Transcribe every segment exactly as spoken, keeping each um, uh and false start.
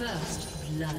First blood.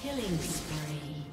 Killing spree.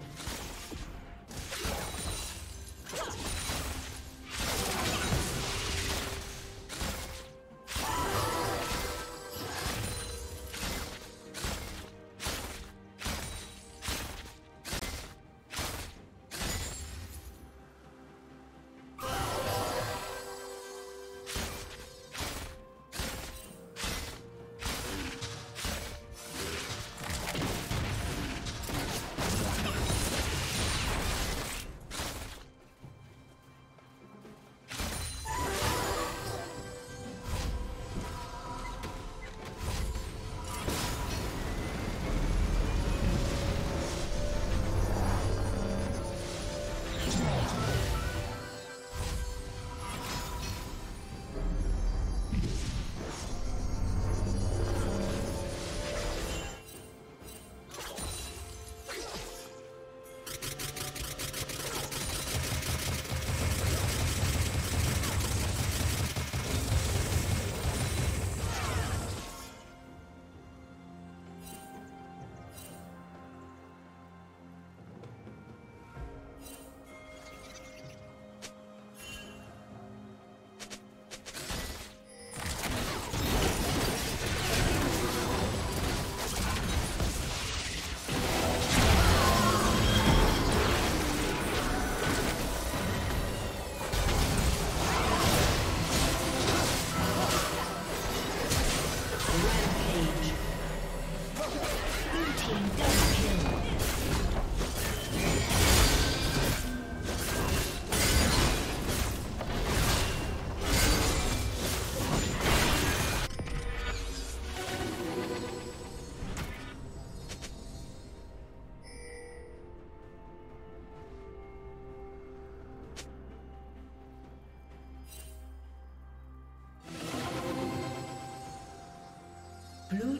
Blue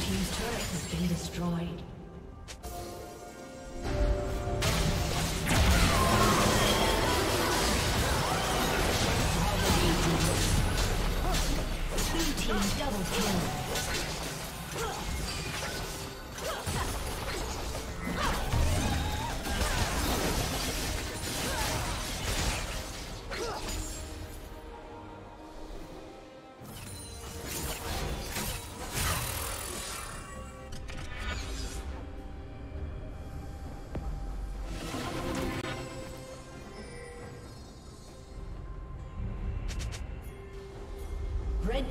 team's turret has been destroyed. Blue team double kill. Red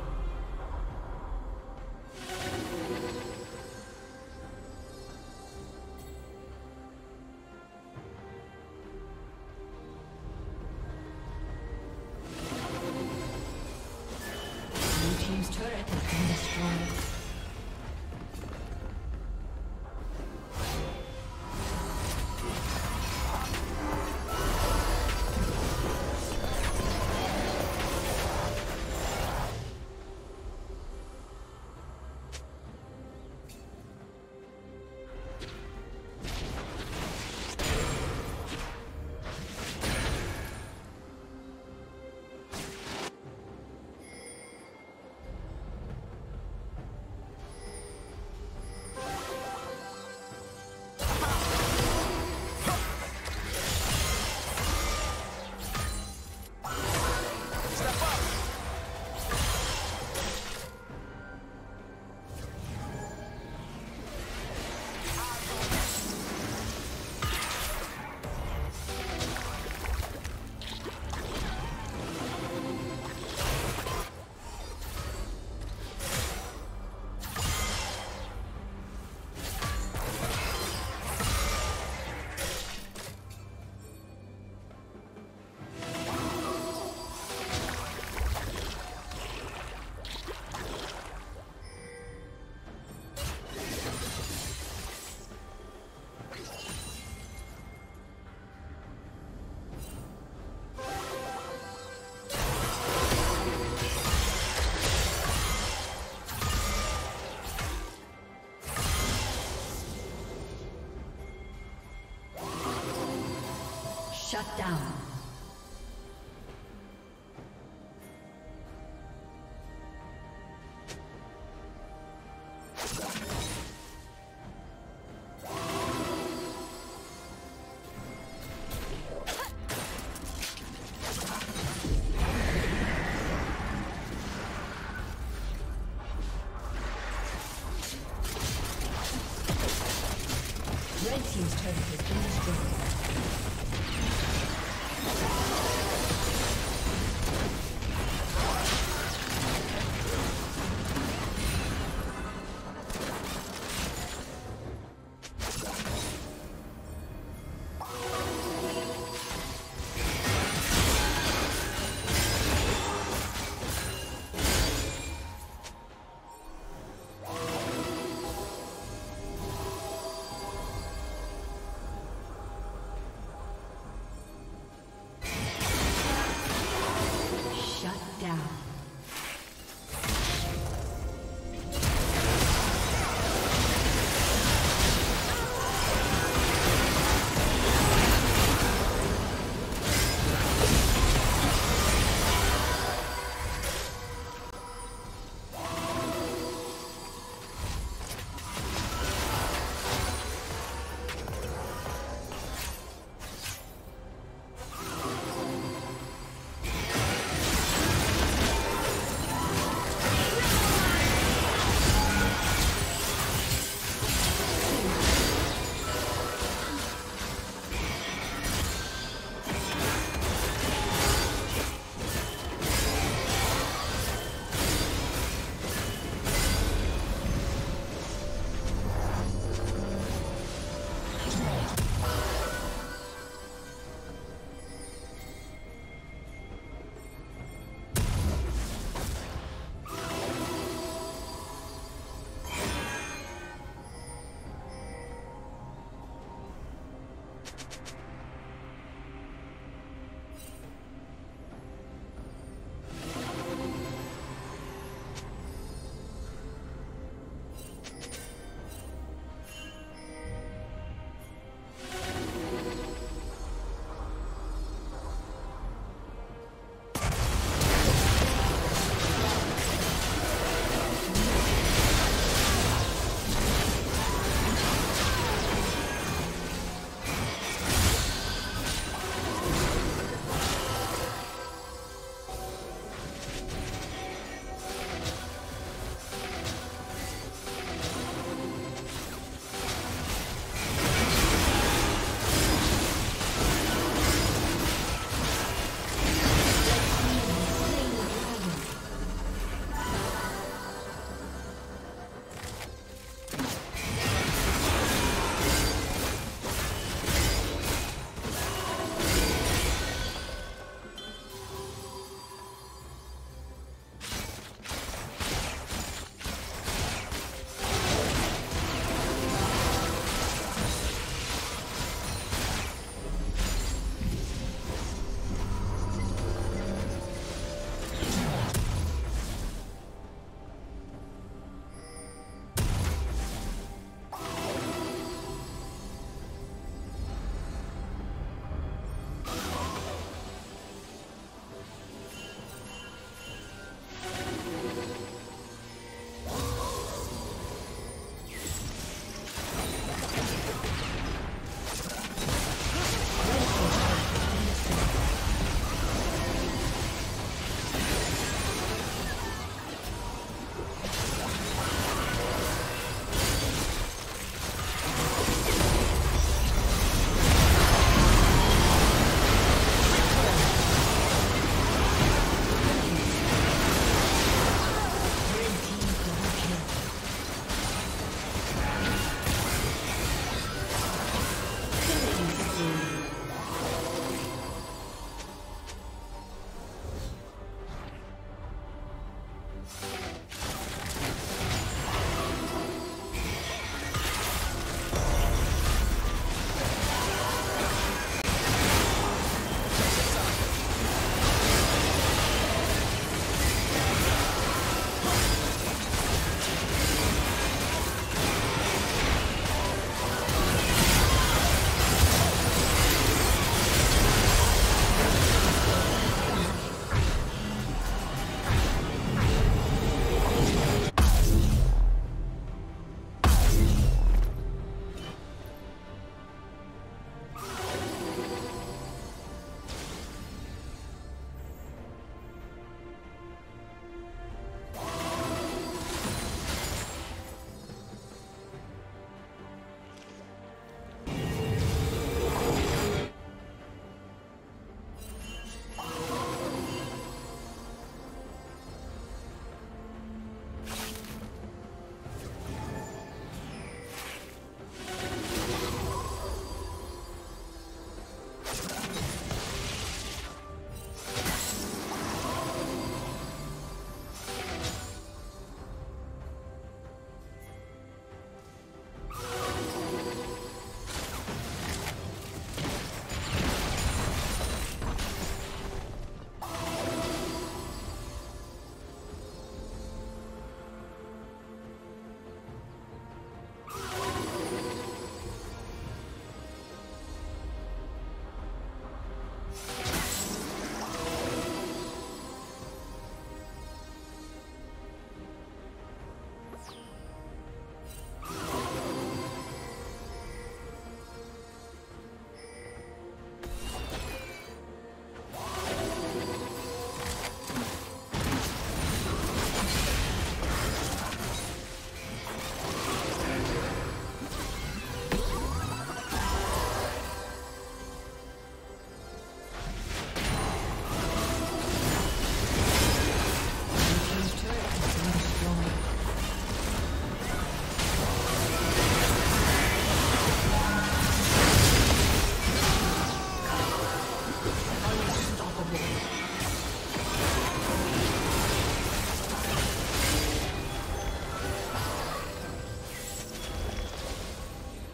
Shut down. Red team's turret has been destroyed.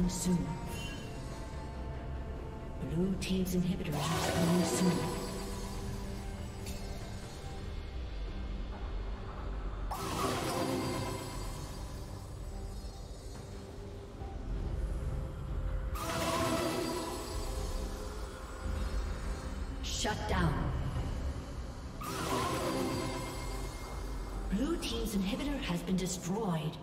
coming soon. Blue team's inhibitor is coming soon. Shut down. Blue team's inhibitor has been destroyed.